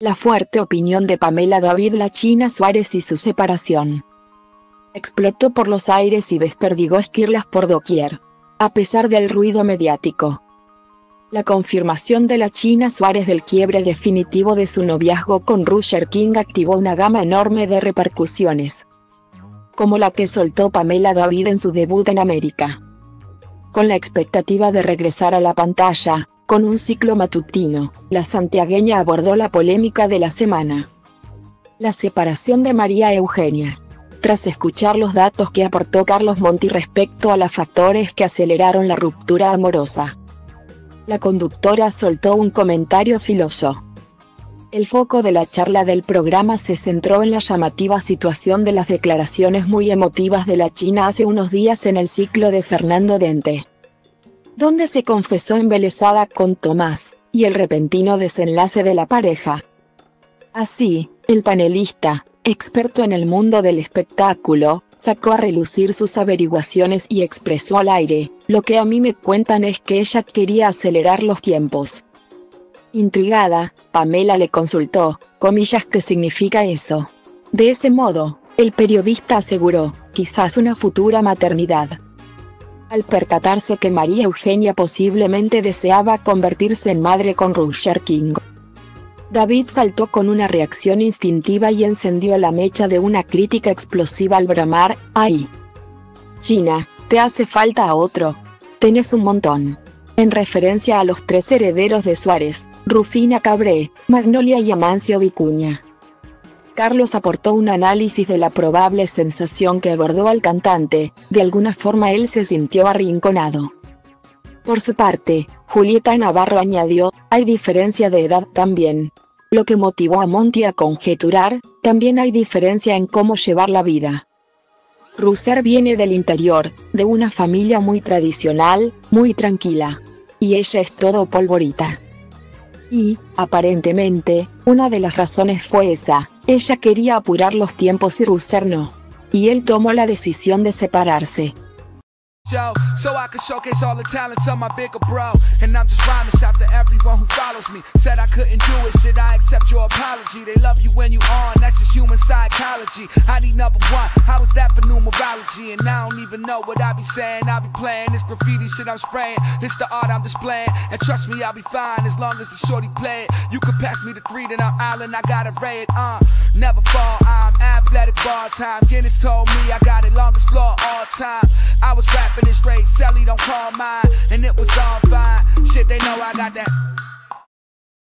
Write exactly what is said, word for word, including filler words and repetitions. La fuerte opinión de Pamela David la China Suárez y su separación explotó por los aires y desperdigó esquirlas por doquier, a pesar del ruido mediático. La confirmación de la China Suárez del quiebre definitivo de su noviazgo con Rusherking activó una gama enorme de repercusiones, como la que soltó Pamela David en su debut en América, con la expectativa de regresar a la pantalla, con un ciclo matutino. La santiagueña abordó la polémica de la semana: la separación de María Eugenia. Tras escuchar los datos que aportó Carlos Monti respecto a los factores que aceleraron la ruptura amorosa, la conductora soltó un comentario filoso. El foco de la charla del programa se centró en la llamativa situación de las declaraciones muy emotivas de la China hace unos días en el ciclo de Fernando Dente, donde se confesó embelesada con Tomás, y el repentino desenlace de la pareja. Así, el panelista, experto en el mundo del espectáculo, sacó a relucir sus averiguaciones y expresó al aire: lo que a mí me cuentan es que ella quería acelerar los tiempos. Intrigada, Pamela le consultó, comillas, ¿qué significa eso? De ese modo, el periodista aseguró, quizás una futura maternidad. Al percatarse que María Eugenia posiblemente deseaba convertirse en madre con Rusherking, David saltó con una reacción instintiva y encendió la mecha de una crítica explosiva al bramar: ¡ay, China, te hace falta a otro! Tenés un montón. En referencia a los tres herederos de Suárez, Rufina Cabré, Magnolia y Amancio Vicuña. Carlos aportó un análisis de la probable sensación que abordó al cantante: de alguna forma él se sintió arrinconado. Por su parte, Julieta Navarro añadió: hay diferencia de edad también, lo que motivó a Monti a conjeturar, también hay diferencia en cómo llevar la vida. Rusher viene del interior, de una familia muy tradicional, muy tranquila. Y ella es todo polvorita. Y, aparentemente, una de las razones fue esa: ella quería apurar los tiempos y Rusher no. Y él tomó la decisión de separarse. Yo, so I could showcase all the talents of my bigger bro, and I'm just rhyming shout to everyone who follows me, said I couldn't do it, should I accept your apology, they love you when you on, that's just human psychology, I need number one, how is that for numerology, and I don't even know what I be saying, I be playing this graffiti shit I'm spraying, this the art I'm displaying, and trust me I'll be fine, as long as the shorty play it, you can pass me the three then I'm island, I gotta ray it, uh, never fall, I'm athletic bar time, Guinness told me I got it longest floor all time, I was rapping. Straight Sally don't call mine, and it was all fine. Shit, they know I got that.